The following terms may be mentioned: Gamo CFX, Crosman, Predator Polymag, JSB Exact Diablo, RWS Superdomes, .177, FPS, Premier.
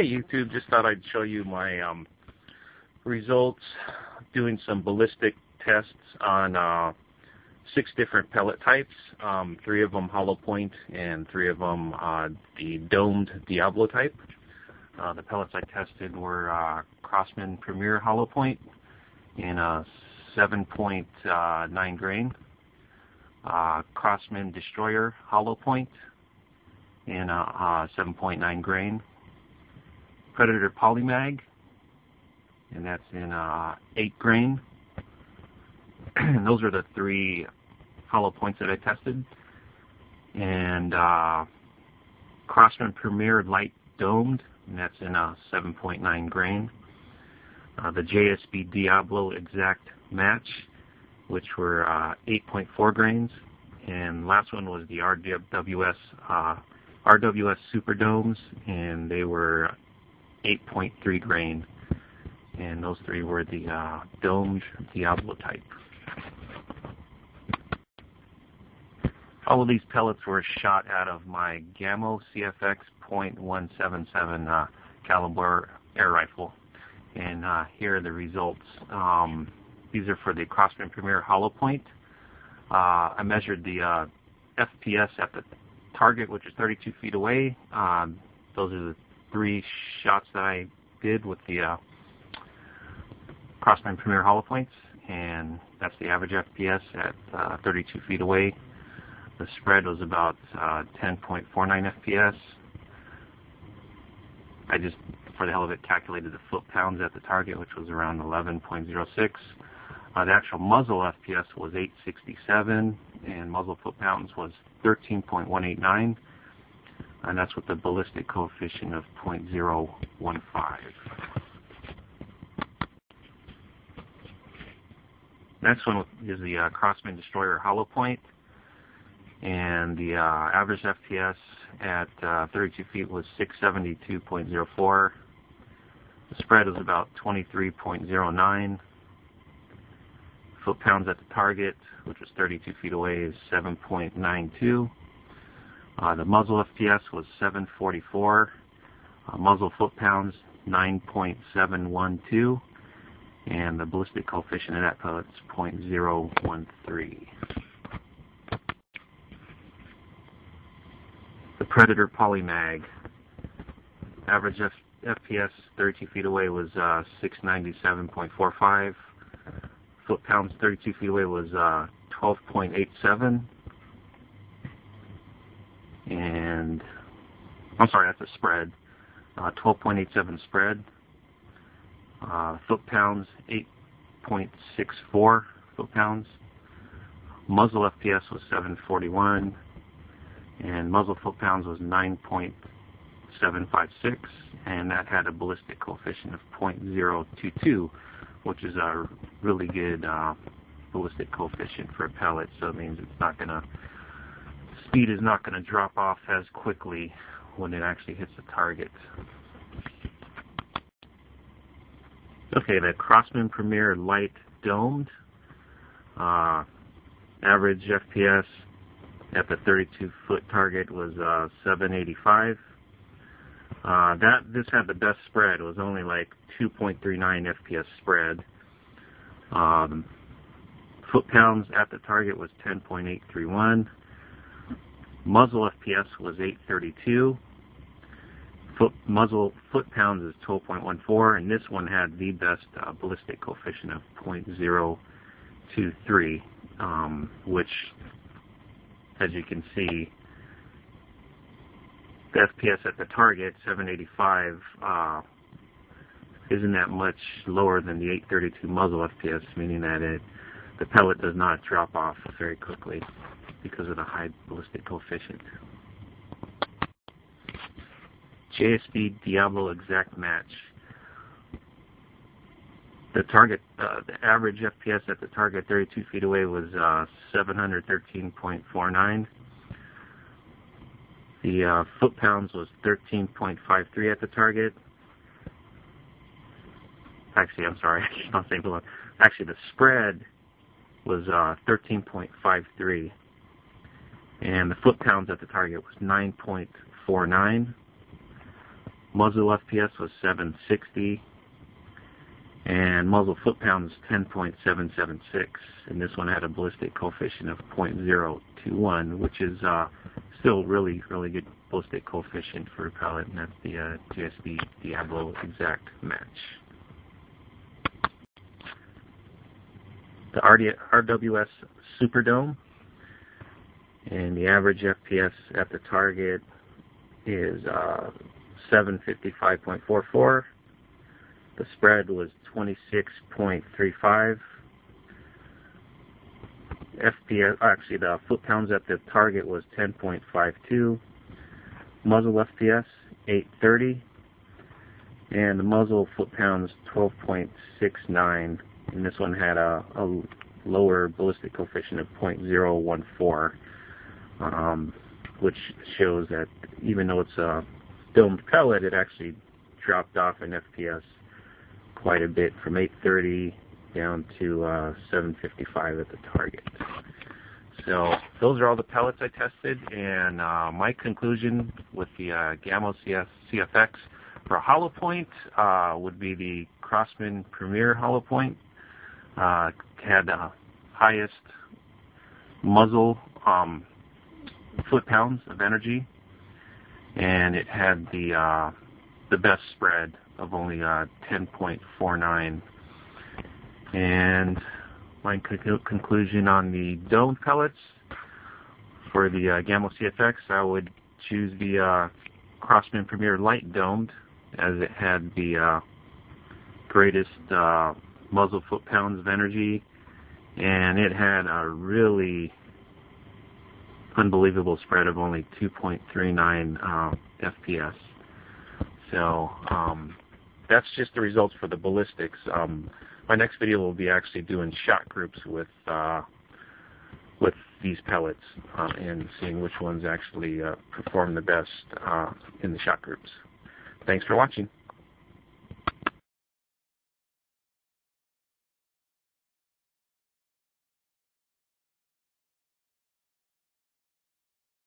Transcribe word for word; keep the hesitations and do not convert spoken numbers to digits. Hey YouTube, just thought I'd show you my um, results doing some ballistic tests on uh, six different pellet types, um, three of them hollow point and three of them uh, the domed Diablo type. Uh, the pellets I tested were uh, Crosman Premier hollow point in a seven point nine grain, uh, Crosman Destroyer hollow point in a, a seven point nine grain, Predator Polymag, and that's in uh, eight grain. And those are the three hollow points that I tested. And uh, Crosman Premier Light Domed, and that's in a seven point nine grain. Uh, the J S B Diablo Exact Match, which were uh, eight point four grains. And last one was the R W S uh, R W S Superdomes, and they were eight point three grain, and those three were the uh, domed Diablo type. All of these pellets were shot out of my Gamo C F X point one seven seven uh, caliber air rifle, and uh, here are the results. Um, these are for the Crosman Premier hollow point. Uh, I measured the uh, F P S at the target, which is thirty-two feet away. Um, those are the three shots that I did with the uh, Crosman Premier hollow points, and that's the average F P S at uh, thirty-two feet away. The spread was about uh, ten point four nine F P S. I just, for the hell of it, calculated the foot pounds at the target, which was around eleven point zero six. Uh, the actual muzzle F P S was eight sixty-seven, and muzzle foot pounds was thirteen point one eight nine. And that's with the ballistic coefficient of zero point zero one five. Next one is the uh, Crosman Destroyer hollow point, and the uh, average F P S at uh, thirty-two feet was six seventy-two point zero four. The spread was about twenty-three point zero nine. Foot pounds at the target, which was thirty-two feet away, is seven point nine two. Uh, the muzzle F P S was seven forty-four, uh, muzzle foot pounds nine point seven one two, and the ballistic coefficient of that pellet is zero point zero one three. The Predator Polymag, average F FPS thirty-two feet away was uh, six ninety-seven point four five, foot pounds thirty-two feet away was uh, twelve point eight seven. And I'm sorry, that's a spread, uh, twelve point eight seven spread, uh, foot pounds eight point six four foot pounds, muzzle F P S was seven forty-one, and muzzle foot pounds was nine point seven five six, and that had a ballistic coefficient of zero point zero two two, which is a really good uh, ballistic coefficient for a pellet, so it means it's not going to speed is not going to drop off as quickly when it actually hits the target. Okay, the Crosman Premier Light Domed, uh, average F P S at the thirty-two foot target was uh, seven eighty-five. Uh, that this had the best spread. It was only like two point three nine F P S spread. Um, foot pounds at the target was ten point eight three one. Muzzle F P S was eight thirty-two, foot, muzzle foot pounds is twelve point one four, and this one had the best uh, ballistic coefficient of zero point zero two three, um, which, as you can see, the F P S at the target, seven eighty-five, uh, isn't that much lower than the eight thirty-two muzzle F P S, meaning that it, the pellet does not drop off very quickly because of the high ballistic coefficient. J S B Diablo Exact Match. The target, uh, the average F P S at the target thirty-two feet away was uh, seven thirteen point four nine. The uh, foot pounds was thirteen point five three at the target. Actually, I'm sorry, I keep on saying below. Actually, the spread was uh, thirteen point five three. And the foot pounds at the target was nine point four nine. Muzzle F P S was seven sixty, and muzzle foot pounds ten point seven seven six, and this one had a ballistic coefficient of zero point zero two one, which is uh, still really, really good ballistic coefficient for a pellet, and that's the uh, J S B Diablo Exact match. The R W S Superdome, and the average F P S at the target is uh, seven fifty-five point four four. The spread was twenty-six point three five. F P S, actually, the foot pounds at the target was ten point five two. Muzzle F P S eight thirty, and the muzzle foot pounds twelve point six nine. And this one had a, a lower ballistic coefficient of zero point zero one four, um, which shows that even though it's a domed pellet, it actually dropped off in F P S quite a bit from eight thirty down to uh, seven fifty-five at the target. So those are all the pellets I tested, and uh, my conclusion with the uh, Gamo C F X for hollow point uh, would be the Crosman Premier hollow point. Uh, had the highest muzzle um, foot pounds of energy, and it had the uh, the best spread of only uh, ten point four nine. And my con conclusion on the domed pellets for the uh, Gamo C F X, I would choose the uh, Crosman Premier Light Domed, as it had the uh, greatest Uh, muzzle foot pounds of energy, and it had a really unbelievable spread of only two point three nine uh, F P S. So um, that's just the results for the ballistics. Um, my next video will be actually doing shot groups with uh, with these pellets uh, and seeing which ones actually uh, perform the best uh, in the shot groups. Thanks for watching.